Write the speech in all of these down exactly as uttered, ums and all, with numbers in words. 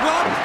Keep up.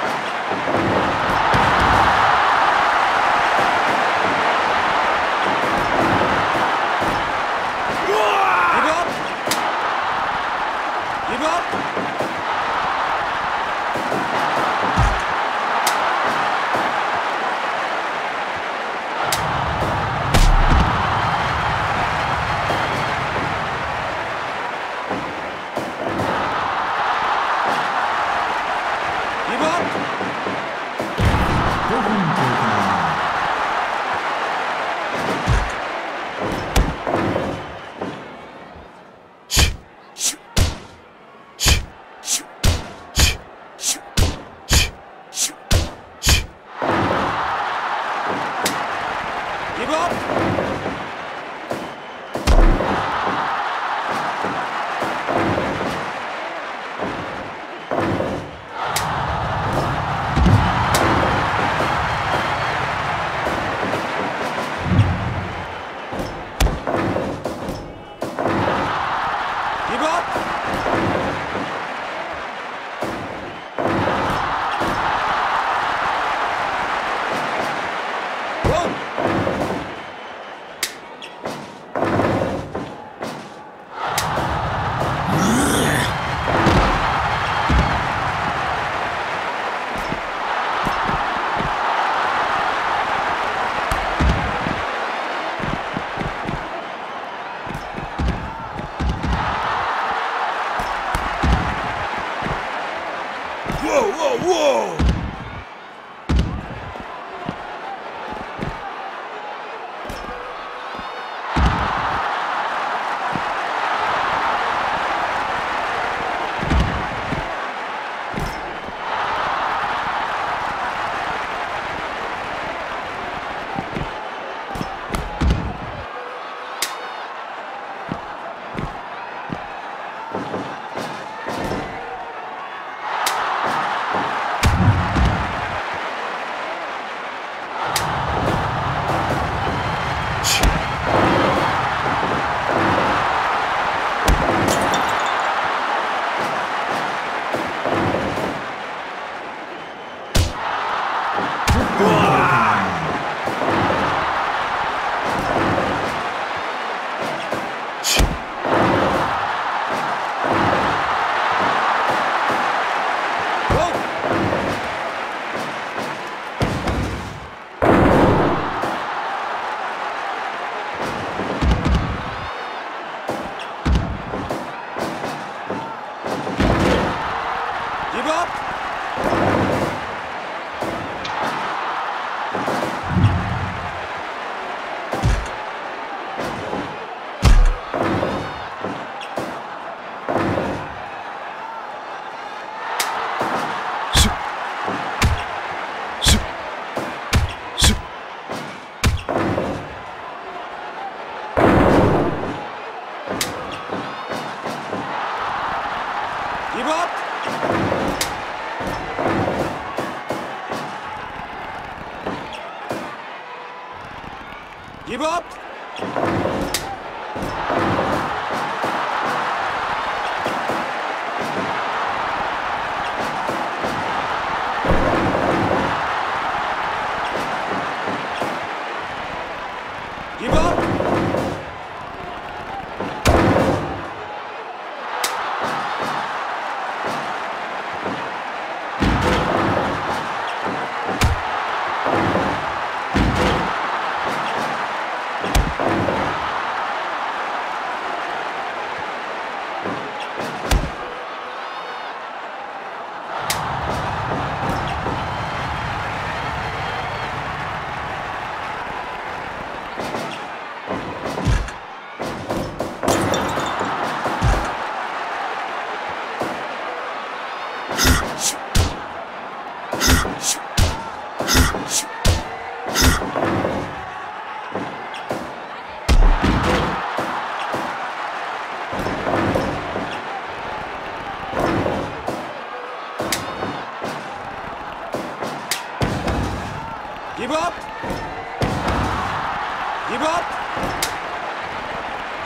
Keep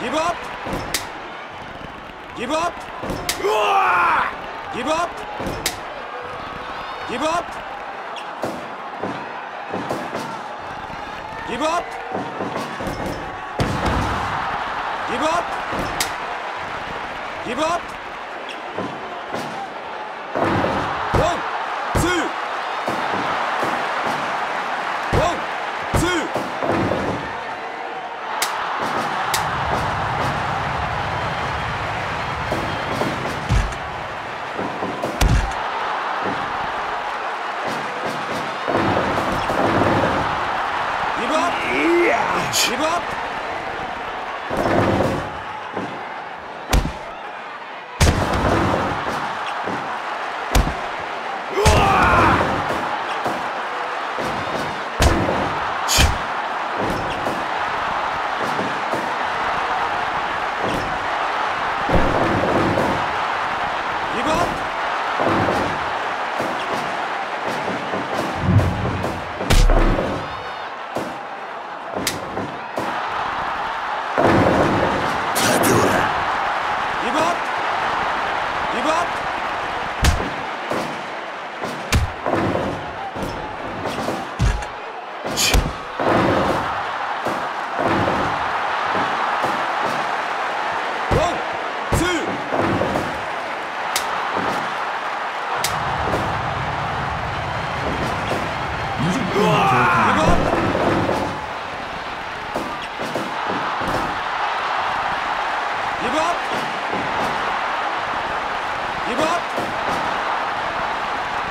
up. Keep up. Give up! Give up! Whoa, whoa, whoa! Give up! Give up! Give up! Give up! Give up! Give up! Give up! Give up! Give up! Give up. Give up. Give up. Give up. One, two. One, two. Give up. Yeah. Give up.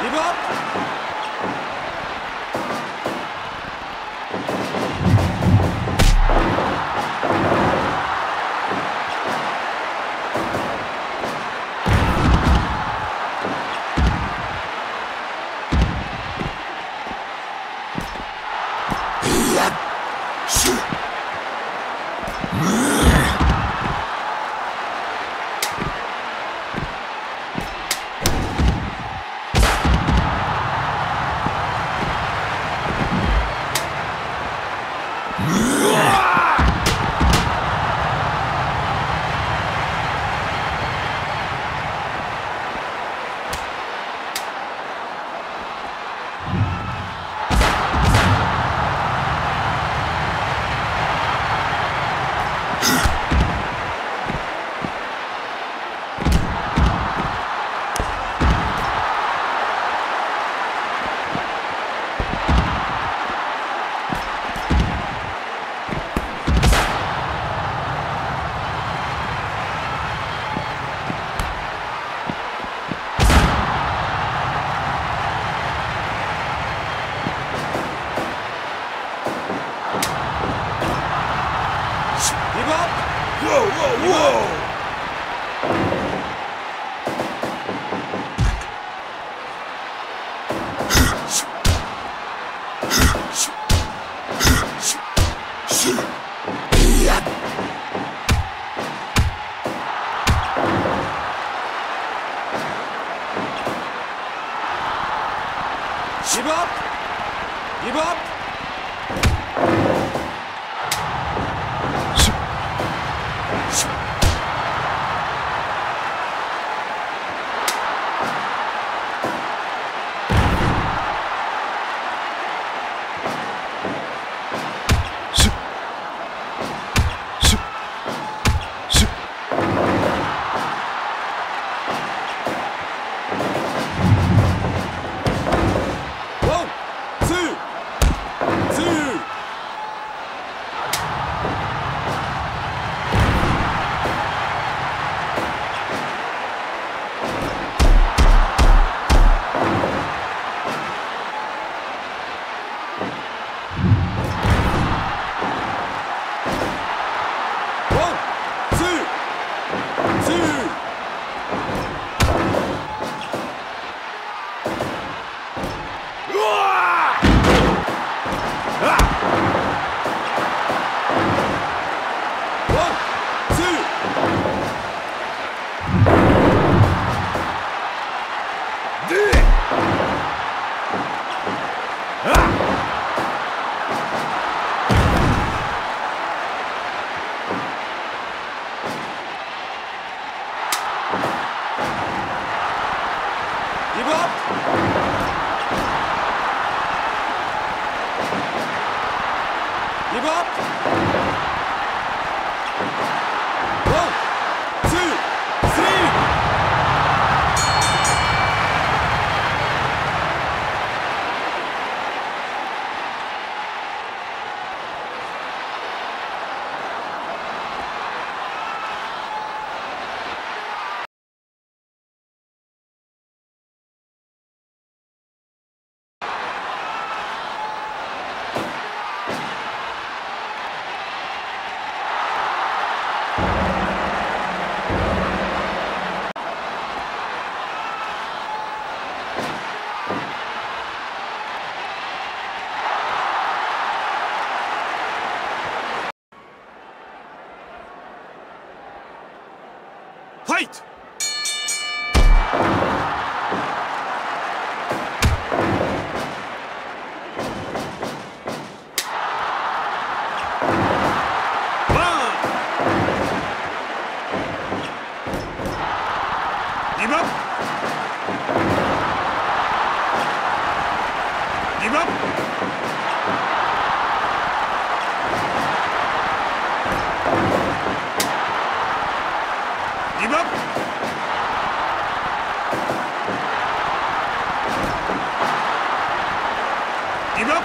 Give up! Give up! One, two, two. 點啦？點啦？點啦？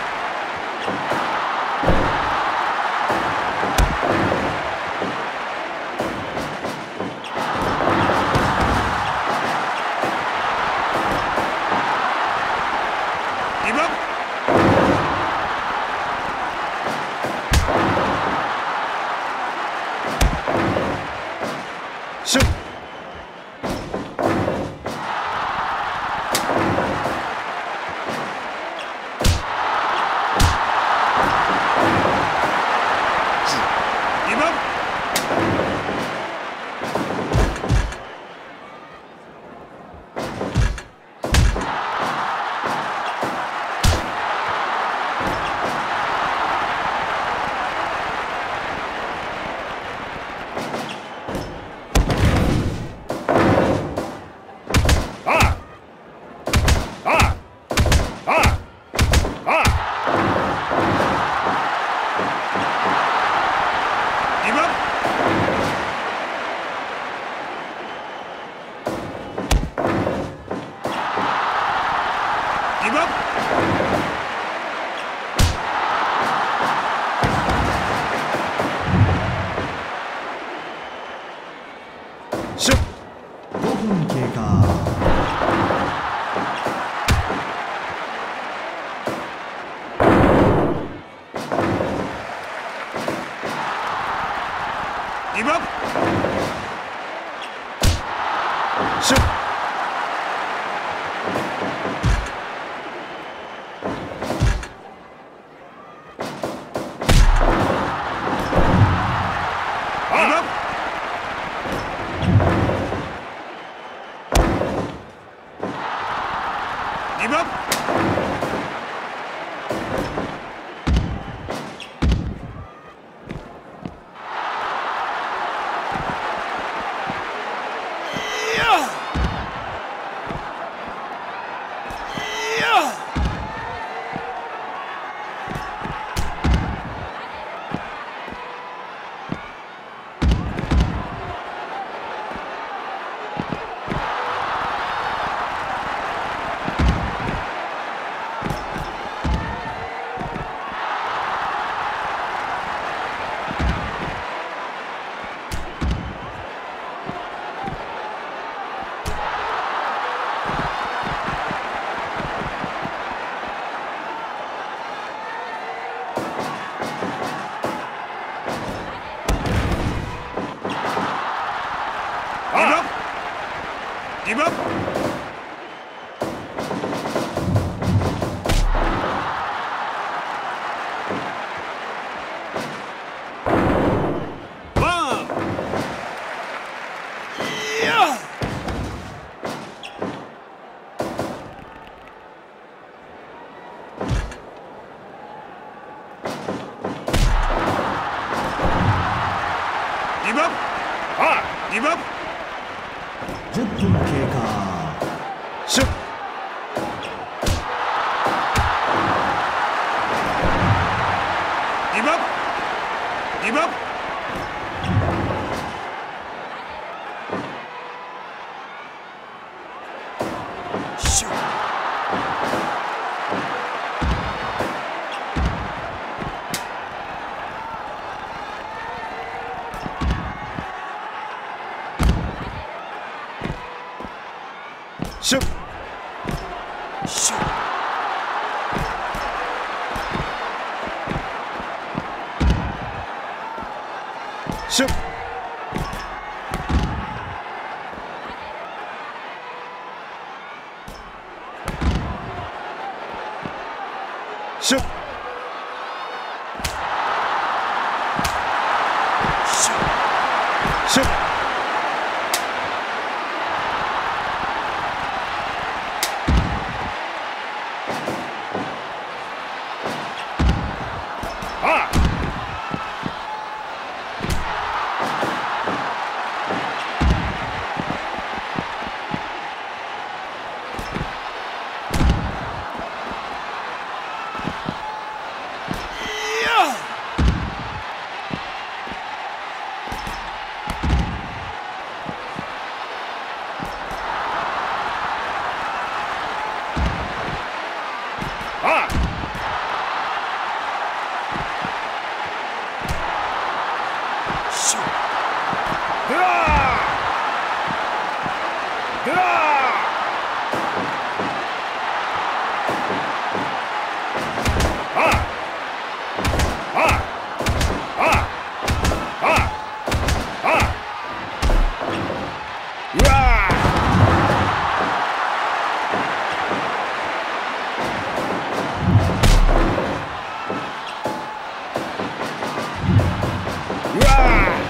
high. Shoot. Ah! Ah! Ah! Yeah!